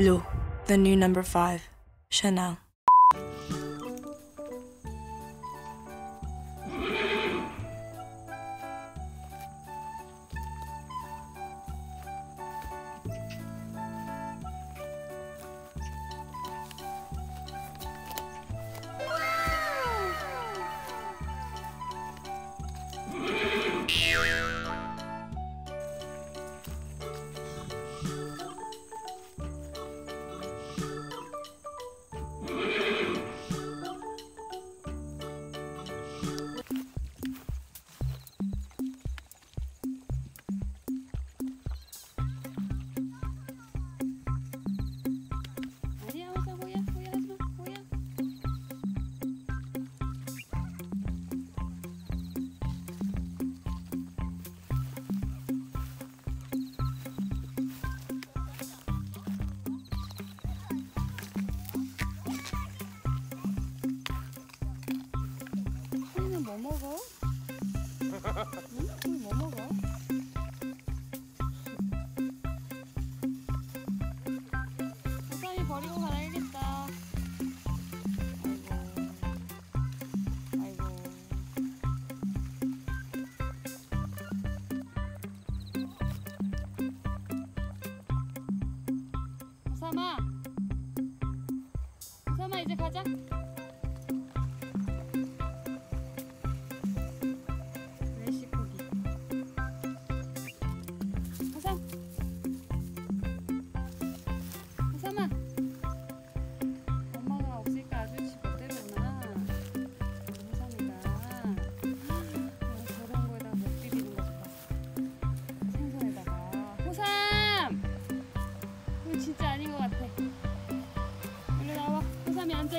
Blue, the new No. 5, Chanel. 뭐 먹어? 호삼이 버리고 가야겠다. 아이고. 호삼아. 호삼아 이제 가자. 진짜 아닌 것 같아. 얼른 나와. 호삼이 앉아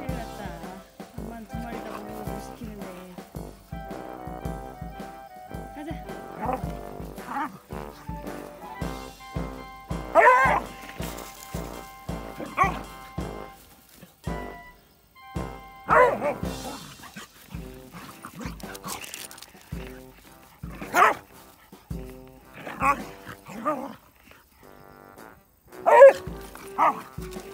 큰일났다. 엄마는 두 마리 다 먹는 거 못 시키는데. 가자. Oh!